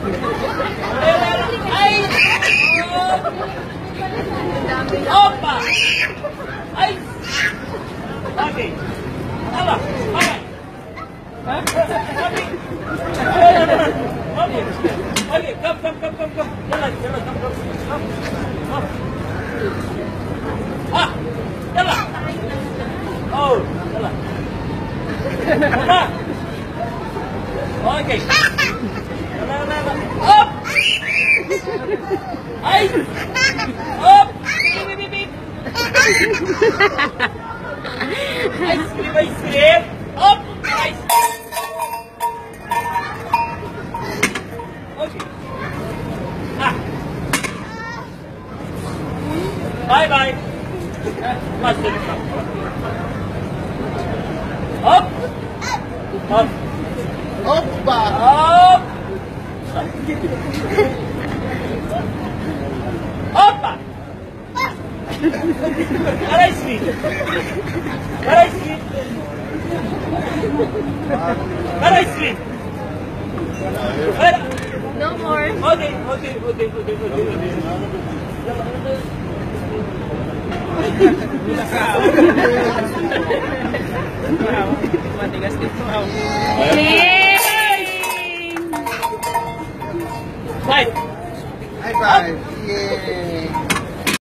Opa! Ay! Okay. Aba! Aba! Okay. Okay. Okay. Come. Come. Ah! Ela! Oh! Ela! Aba! Okay. Ela. Up! Ay! Up! Ice cream. Up. Ice cream. Okay. Ah. Bye. Up. Up. What I sleep. No more. Okay. High five. Yeah.